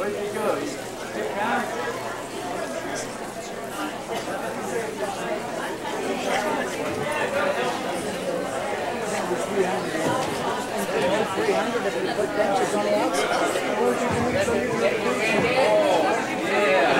Where did he go? He's picked $300 if you put benches on the outside. Oh, yeah.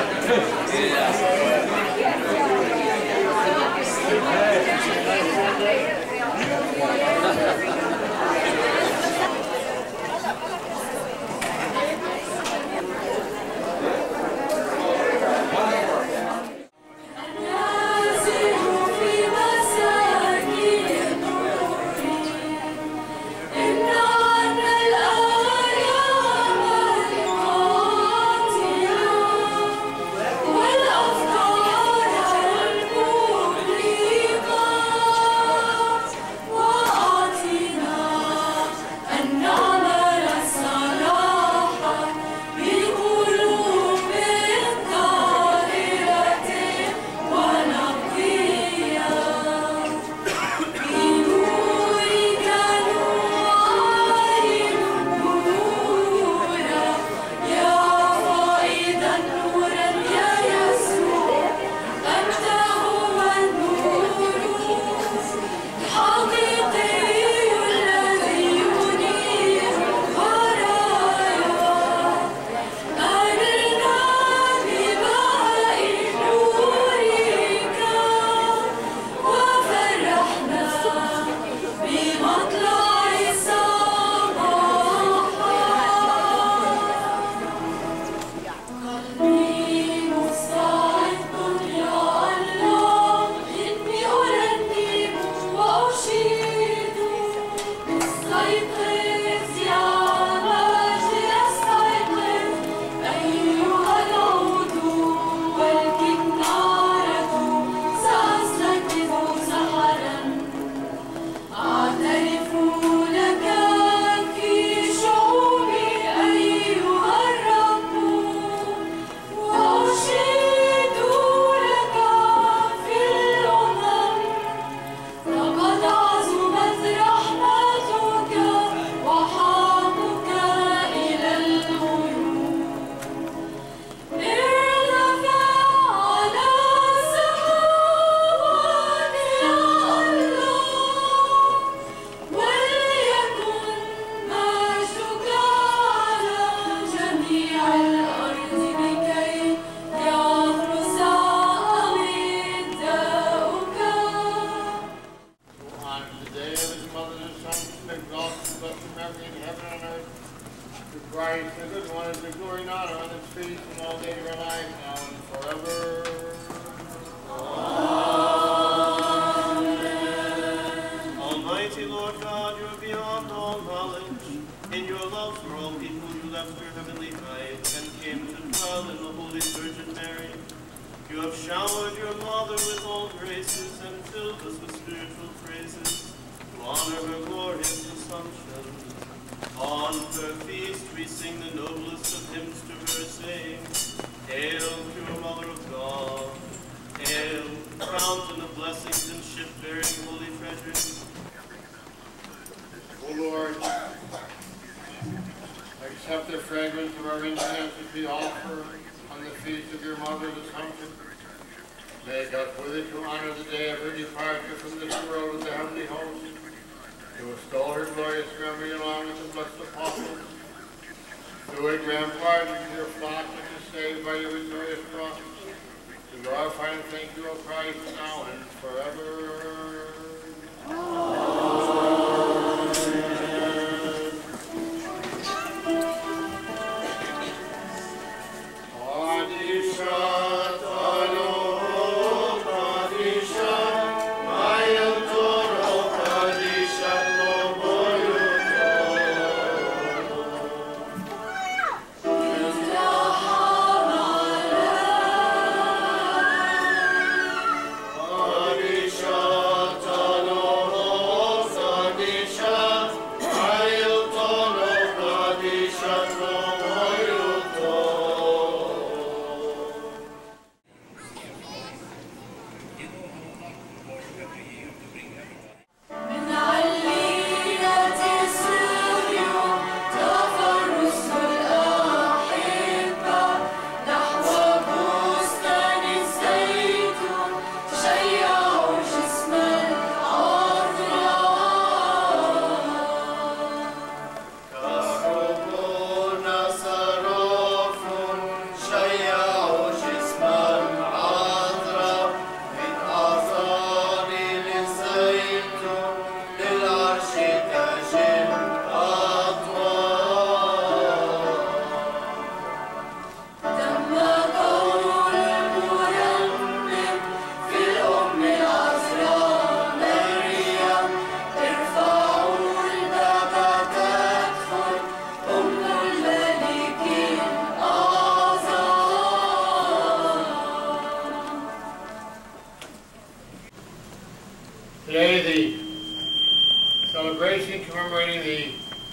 the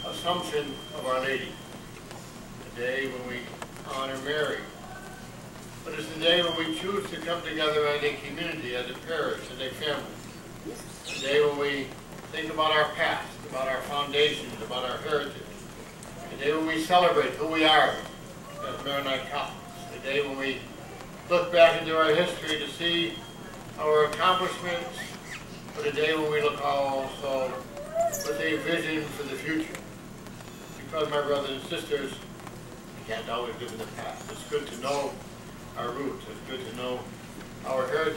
Assumption of Our Lady, the day when we honor Mary. But it's the day when we choose to come together as a community, as a parish, as a family. It's the day when we think about our past, about our foundations, about our heritage. The day when we celebrate who we are as Maronite Copts. The day when we look back into our history to see our accomplishments, but the day when we look also with a vision for the future. Because, my brothers and sisters, we can't always live in the past. It's good to know our roots. It's good to know our heritage.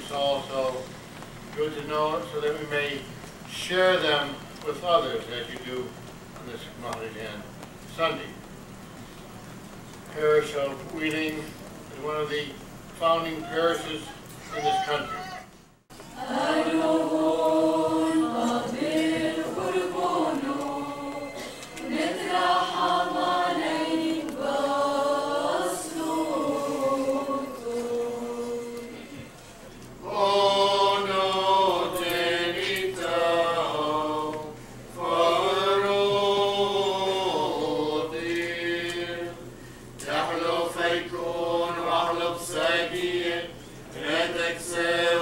It's also good to know it so that we may share them with others, as you do on this Maronite Sunday. The parish of Wheeling is one of the founding parishes in this country. I don't want a bit of bono, neither Haman and Basno. Bono tenita faro dir, dahlo faykon wahlo bsaybiyeh, redakse.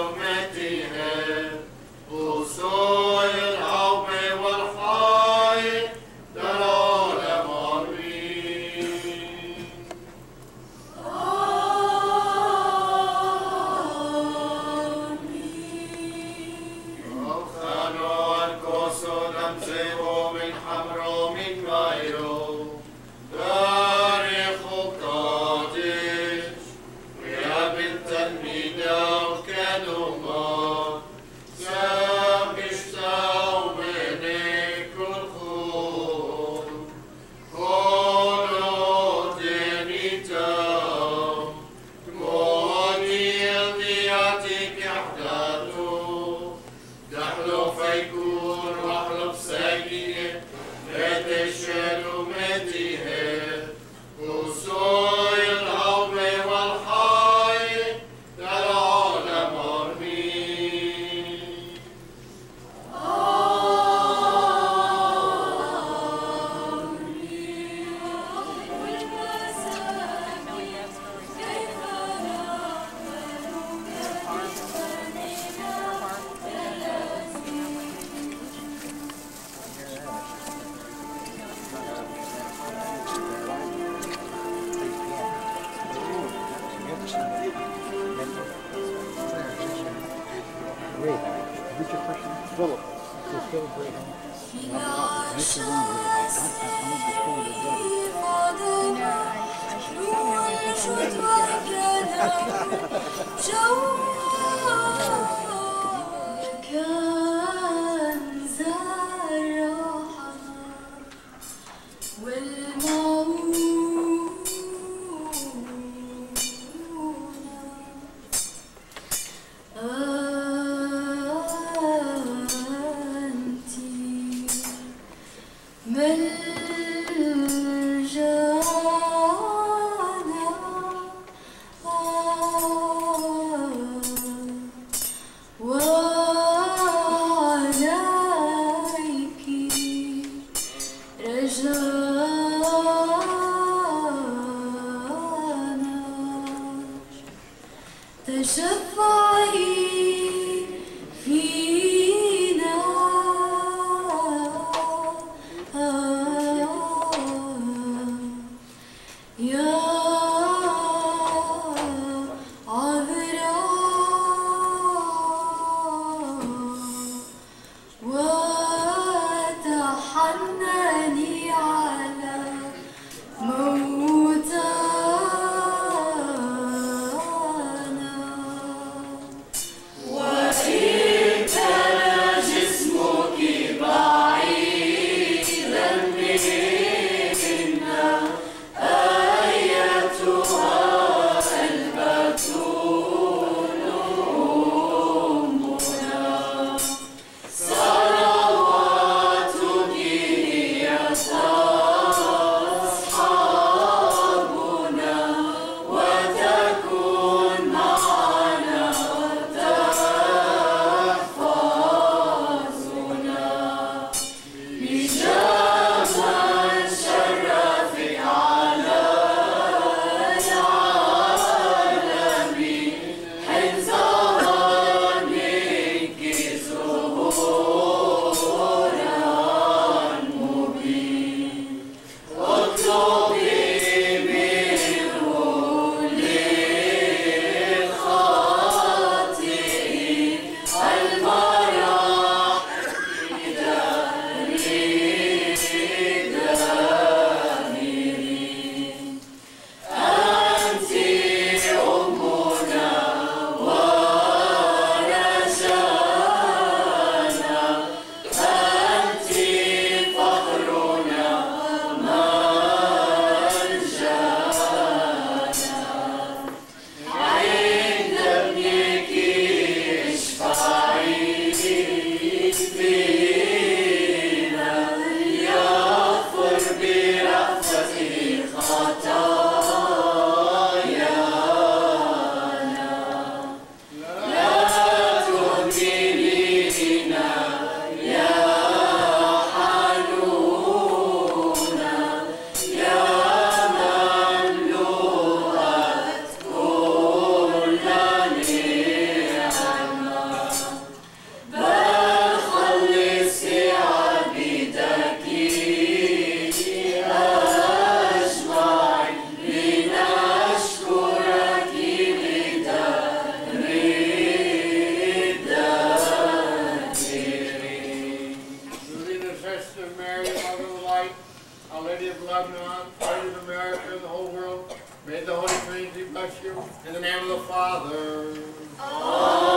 Father, Amen.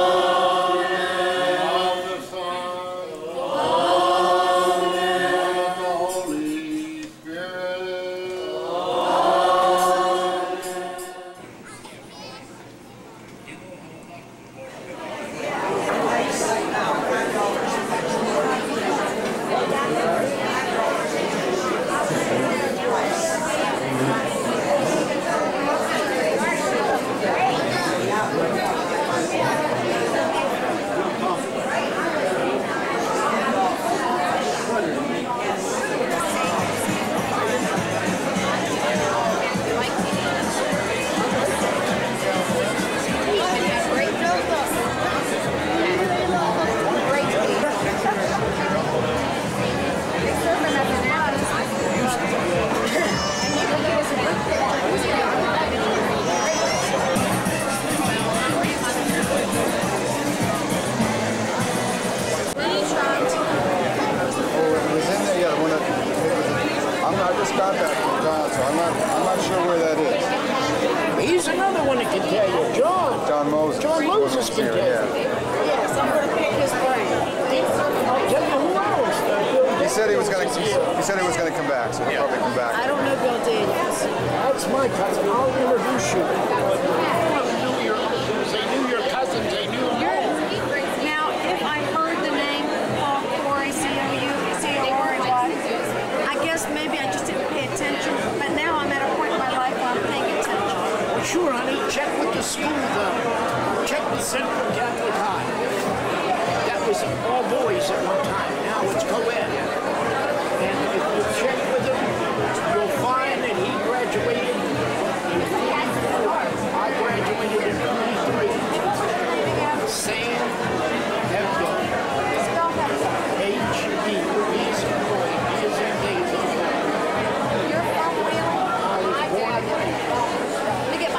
And of the Son, Amen. And of the Holy Spirit, Amen. Central Catholic High. That was all boys at one time. Now it's co-ed. And if you check with him, you'll find that he graduated in 44. I graduated in 23. Sam Hebdo. H-E. He's a boy. He is a baby. You're from Wheeling? I was born in Wheeling. Let me get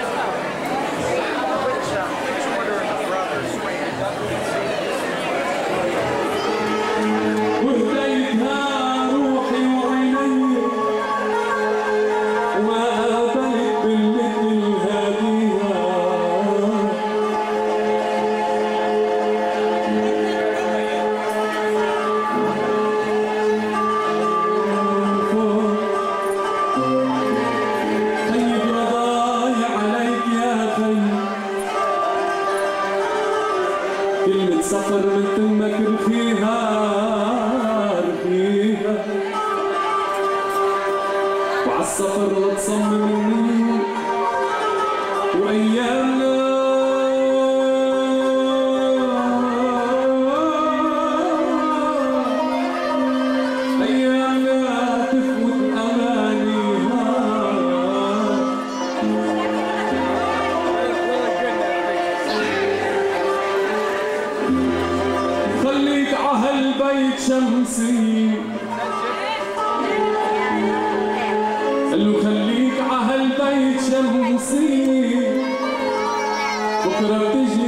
my phone.